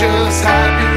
just happy.